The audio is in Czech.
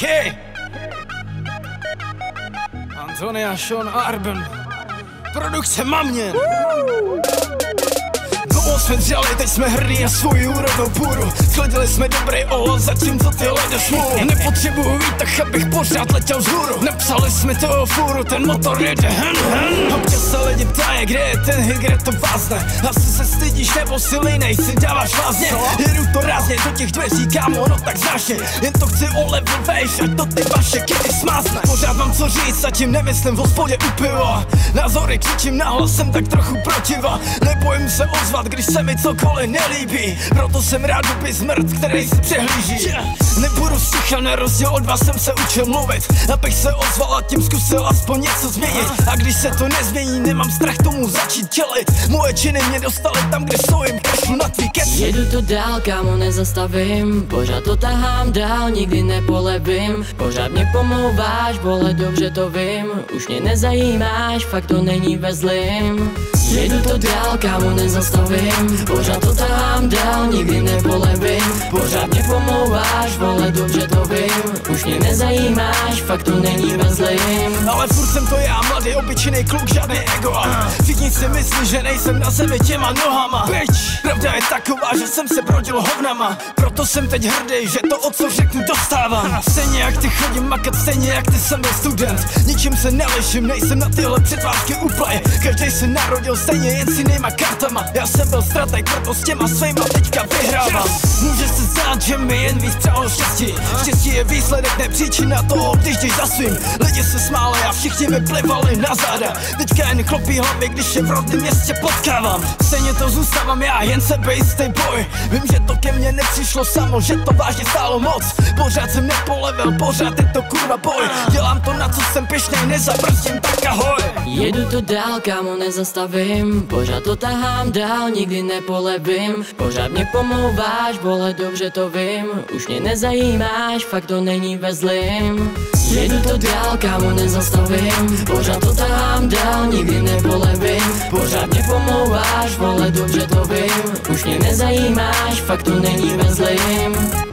Kay! Antony a Shawn Arben. Produkce Maměn. Jsme vzali, teď jsme hrdí a svoji úrodnou půdu. Sledili jsme dobrý olo, zatímco ty lede smůlu. Nepotřebuju výtah, abych pořád letěl vzhůru. Napsali jsme toho fůru, ten motor jede hen hen. Občas se lidi ptaje, kde je ten hit, kde to vázne. Asi se stydíš nebo si linej, si dáváš lázně. Jedu to rázně do těch dveří, kámo, no tak znášně. Jen to chci olevit, vejš, ať to ty vaše kedy smázne. Pořád mám co říct, zatím nemyslím v hospodě u piva. Názory křičím nahlasem, tak trochu protiva. Nebojím se ozvat, když se mi cokoliv nelíbí, proto jsem rád doby smrt, který si přehlíží. Nebudu sticha, na rozdíl od vás jsem se učil mluvit, abych se ozval a tím zkusil aspoň něco změnit. A když se to nezmění, nemám strach tomu začít čelit. Moje činy mě dostaly tam, kde jsou, jim kašlu na tvý keci. Jedu to dál, kámo, nezastavím, pořád to tahám dál, nikdy nepolevím. Pořád mě pomlouváš, vole, dobře to vím, už mě nezajímáš, fakt to není ve zlým. Jedu to dál, kámo, nezastavím, pořád to tahám dál, nikdy nepolevím. Pořád mě pomlouváš, vole, dobře to vím, už mě nezajímáš, fakt to není ve zlým. Ale furt jsem to já, mladý, obyčejný kluk, žádný ego. Všichni si myslí, že nejsem na zemi těma nohama. Bitch, pravda je taková, že jsem se brodil hovnama. Proto jsem teď hrdý, že to, o co řeknu, dostávám. Stejně jak ty chodím makat, stejně jak ty jsem byl student. Ničím se neliším, nejsem na tyhle předvážky úplně. Každý se narodil stejně, jen s jinýma kartama. Já jsem byl strateg, proto s těma svýma teďka vyhrávám. Můžeš se zdát, že mi jen víc přálo štěstí. Štěstí je výsledek, ne příčina toho, když jdeš za svým. Lidi se smáli a všichni mi plivali na záda. Teďka jen klopí hlavy, když je v rodném městě potkávám. Stejně to zůstávám já, jen sebe jistý boj. Vím, že to ke mně nepřišlo samo, že to vážně stálo moc. Pořád jsem nepolevil, pořád je to kurva boj. Dělám to, na co jsem pyšnej, nezabrzdím, tak ahoj. Jedu to dál, kámo, nezastavím, pořád to tahám dál, nikdy nepolevím. Pořád mě pomlouváš, vole, dobře to vím, už mě nezajímáš, fakt to není ve zlým. Jedu to dál, kámo, nezastavím, pořád to tahám dál, nikdy nepolevím. Pořád mě pomlouváš, vole, dobře to vím, už mě nezajímáš, fakt to není ve zlým.